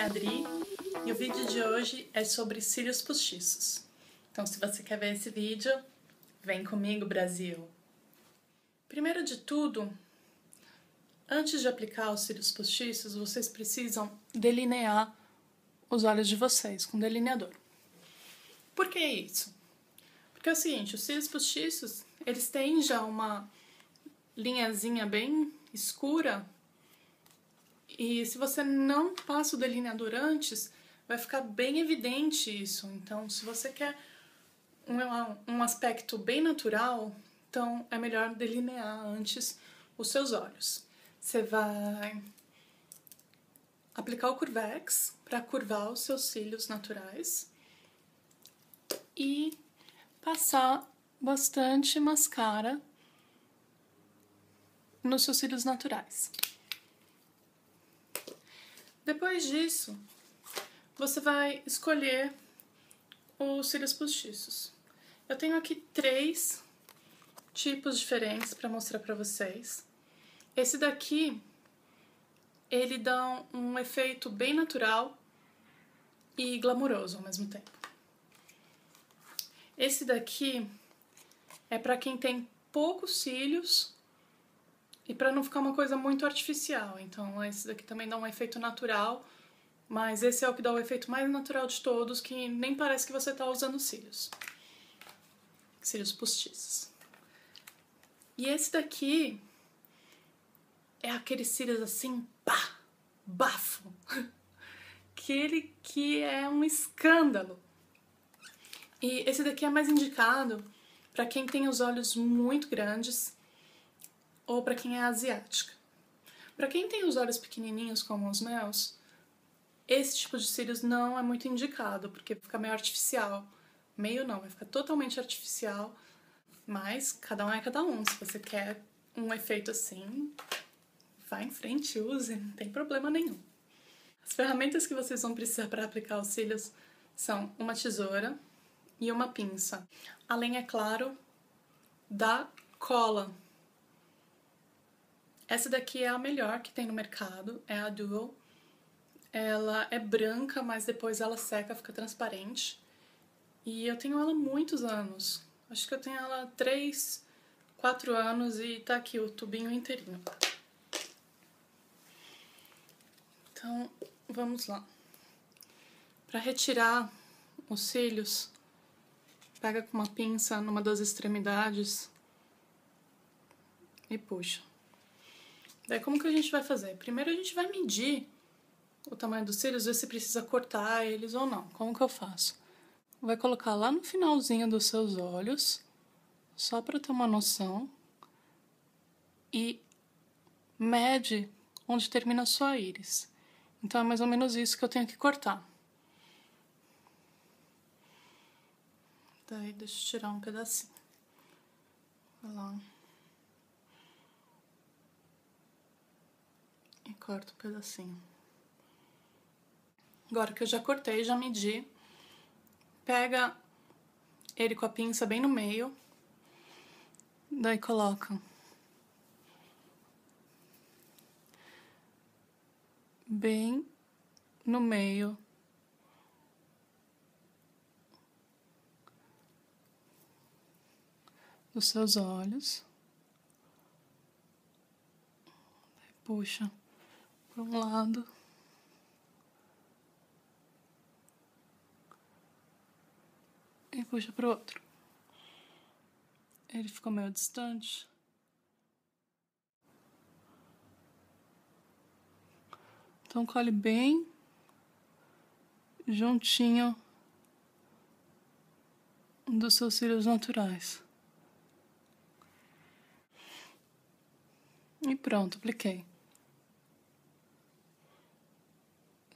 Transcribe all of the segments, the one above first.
é a Adri e o vídeo de hoje é sobre cílios postiços. Então, se você quer ver esse vídeo, vem comigo, Brasil! Primeiro de tudo, antes de aplicar os cílios postiços, vocês precisam delinear os olhos de vocês com delineador. Por que isso? Porque é o seguinte, os cílios postiços, eles têm já uma linhazinha bem escura e se você não passa o delineador antes, vai ficar bem evidente isso. Então, se você quer um aspecto bem natural, então é melhor delinear antes os seus olhos. Você vai aplicar o Curvex para curvar os seus cílios naturais e passar bastante mascara nos seus cílios naturais. Depois disso, você vai escolher os cílios postiços. Eu tenho aqui 3 tipos diferentes para mostrar para vocês. Esse daqui, ele dá um efeito bem natural e glamouroso ao mesmo tempo. Esse daqui é para quem tem poucos cílios e para não ficar uma coisa muito artificial. Então esse daqui também dá um efeito natural, mas esse é o que dá o efeito mais natural de todos, que nem parece que você está usando cílios. Cílios postiços. E esse daqui é aqueles cílios assim, pá, bafo. Aquele que é um escândalo. E esse daqui é mais indicado para quem tem os olhos muito grandes ou para quem é asiática. Para quem tem os olhos pequenininhos como os meus, esse tipo de cílios não é muito indicado, porque fica meio artificial. Meio não, vai ficar totalmente artificial, mas cada um é cada um. Se você quer um efeito assim, vá em frente, use, não tem problema nenhum. As ferramentas que vocês vão precisar para aplicar os cílios são uma tesoura e uma pinça. Além, é claro, da cola. Essa daqui é a melhor que tem no mercado, é a Duo. Ela é branca, mas depois ela seca, fica transparente. E eu tenho ela há muitos anos. Acho que eu tenho ela há 3 ou 4 anos e tá aqui o tubinho inteirinho. Então, vamos lá. Para retirar os cílios, pega com uma pinça numa das extremidades e puxa. Daí, como que a gente vai fazer? Primeiro a gente vai medir o tamanho dos cílios, ver se precisa cortar eles ou não. Como que eu faço? Vai colocar lá no finalzinho dos seus olhos, só para ter uma noção, e mede onde termina a sua íris. Então, é mais ou menos isso que eu tenho que cortar. Daí, deixa eu tirar um pedacinho. Vai lá. E corto um pedacinho. Agora que eu já cortei, já medi, pega ele com a pinça bem no meio, daí coloca bem no meio dos seus olhos, daí puxa para um lado e puxa pro outro. Ele ficou meio distante. Então colhe bem juntinho dos seus cílios naturais. E pronto, apliquei.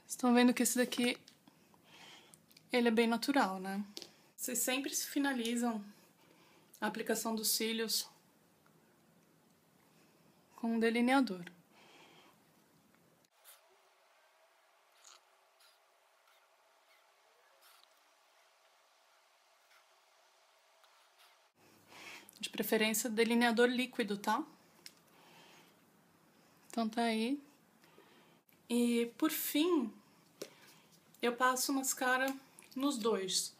Estão vendo que esse daqui, ele é bem natural, né? Vocês sempre se finalizam a aplicação dos cílios com um delineador. De preferência, delineador líquido, tá? Então tá aí. E por fim, eu passo mascara nos dois,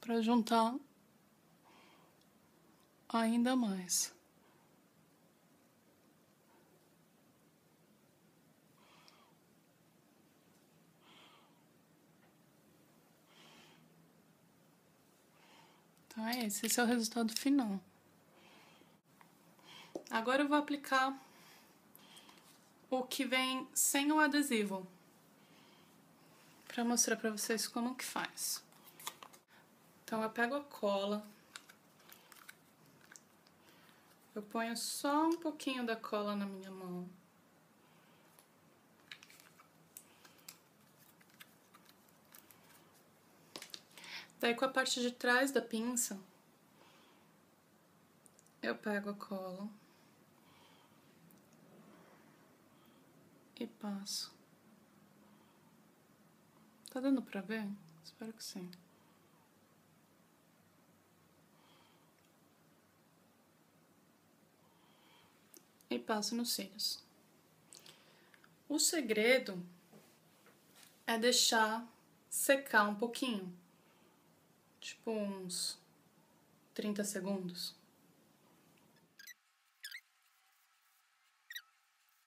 pra juntar ainda mais. Então é esse, esse é o resultado final. Agora eu vou aplicar o que vem sem o adesivo, pra mostrar pra vocês como que faz. Então eu pego a cola, eu ponho só um pouquinho da cola na minha mão. Daí com a parte de trás da pinça, eu pego a cola e passo. Tá dando pra ver? Espero que sim. E passo nos cílios. O segredo é deixar secar um pouquinho, tipo uns 30 segundos.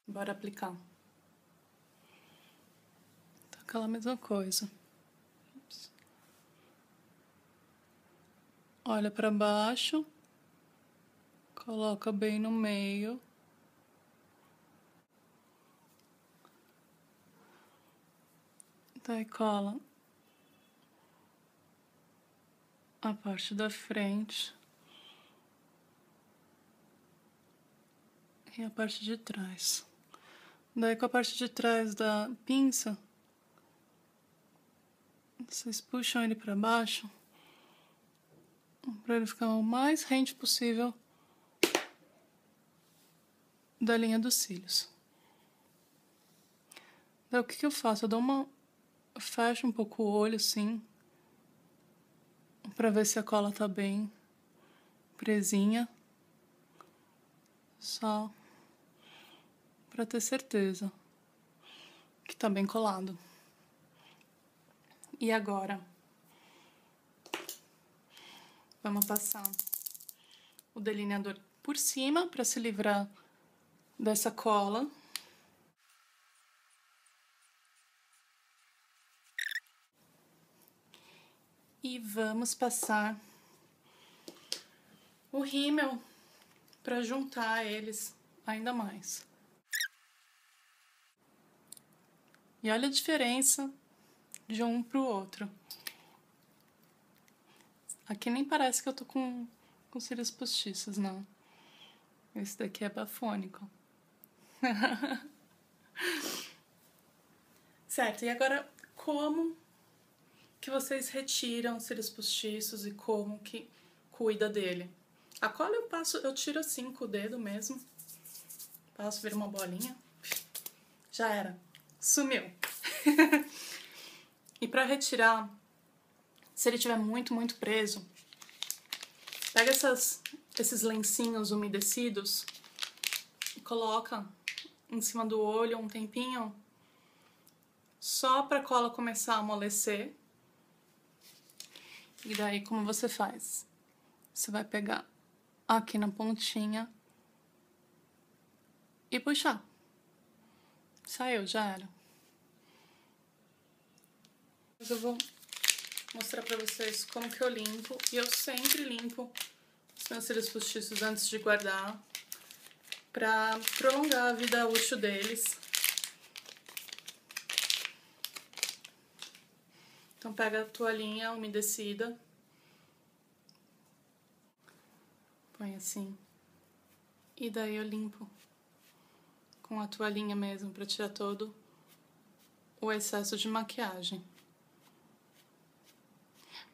Bora aplicar. Tá aquela mesma coisa. Olha pra baixo, coloca bem no meio. Daí cola a parte da frente e a parte de trás. Daí com a parte de trás da pinça, vocês puxam ele para baixo para ele ficar o mais rente possível da linha dos cílios. Daí o que eu faço? Eu dou uma... fecho um pouco o olho, assim, pra ver se a cola tá bem presinha, só pra ter certeza que tá bem colado. E agora, vamos passar o delineador por cima pra se livrar dessa cola. E vamos passar o rímel para juntar eles ainda mais. E olha a diferença de um pro outro. Aqui nem parece que eu tô com cílios postiços, não. Esse daqui é bafônico. Certo, e agora como que vocês retiram os cílios postiços e como que cuida dele. A cola eu passo, eu tiro assim com o dedo mesmo, passo, vira uma bolinha, já era, sumiu. E pra retirar, se ele tiver muito preso, pega esses lencinhos umedecidos e coloca em cima do olho um tempinho, só pra cola começar a amolecer. E daí, como você faz? Você vai pegar aqui na pontinha e puxar. Saiu, já era. Eu vou mostrar pra vocês como que eu limpo. E eu sempre limpo os meus cílios postiços antes de guardar, pra prolongar a vida útil deles. Então pega a toalhinha umedecida, põe assim, e daí eu limpo com a toalhinha mesmo pra tirar todo o excesso de maquiagem.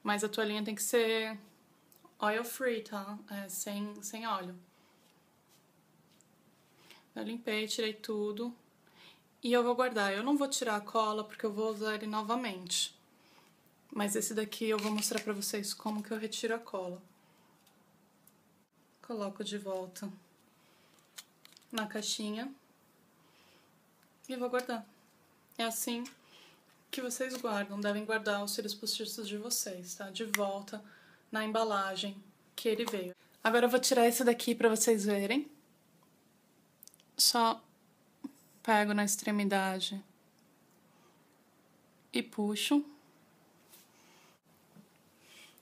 Mas a toalhinha tem que ser oil free, tá? É, sem óleo. Eu limpei, tirei tudo e eu vou guardar. Eu não vou tirar a cola porque eu vou usar ele novamente. Mas esse daqui eu vou mostrar pra vocês como que eu retiro a cola. Coloco de volta na caixinha e vou guardar. É assim que vocês guardam, devem guardar os cílios postiços de vocês, tá? De volta na embalagem que ele veio. Agora eu vou tirar esse daqui pra vocês verem. Só pego na extremidade e puxo.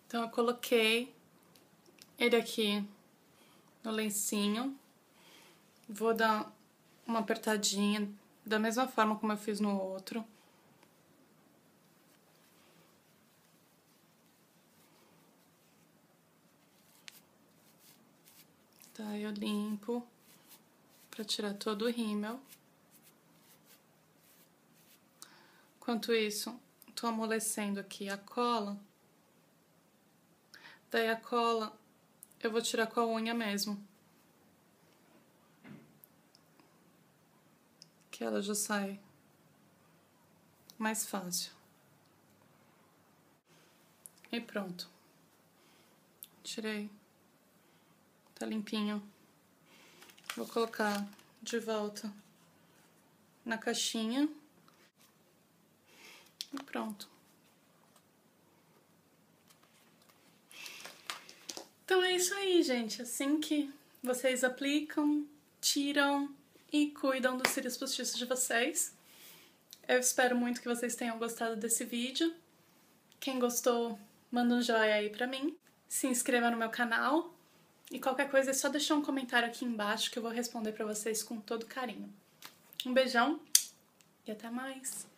Então eu coloquei ele aqui no lencinho. Vou dar uma apertadinha da mesma forma como eu fiz no outro. Tá, eu limpo pra tirar todo o rímel. Enquanto isso, tô amolecendo aqui a cola. Daí a cola eu vou tirar com a unha mesmo. Que ela já sai mais fácil. E pronto. Tirei. Tá limpinho. Vou colocar de volta na caixinha. E pronto. Então é isso aí, gente. Assim que vocês aplicam, tiram e cuidam dos cílios postiços de vocês. Eu espero muito que vocês tenham gostado desse vídeo. Quem gostou, manda um joinha aí pra mim. Se inscreva no meu canal. E qualquer coisa é só deixar um comentário aqui embaixo que eu vou responder pra vocês com todo carinho. Um beijão e até mais!